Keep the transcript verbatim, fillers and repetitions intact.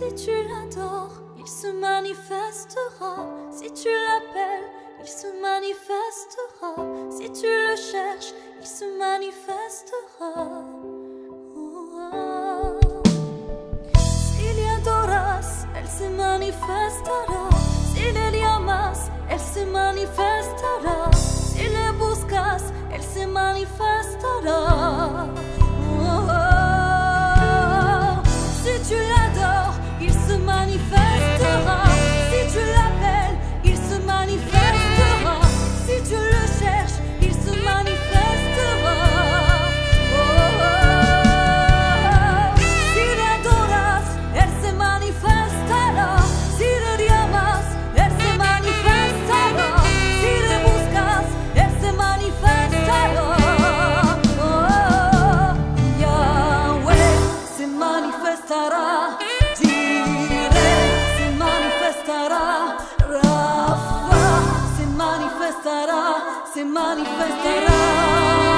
Si tu l'adores, il se manifestera. Si tu l'appelles, il se manifestera. Si tu le cherches, il se manifestera. Oh, oh. S'il y adoras, elle se manifestera. S'il le llamas, elle se manifestera. S'il le buscas, elle se manifestera. Oh, oh. Rafa, se manifestará, se manifestará.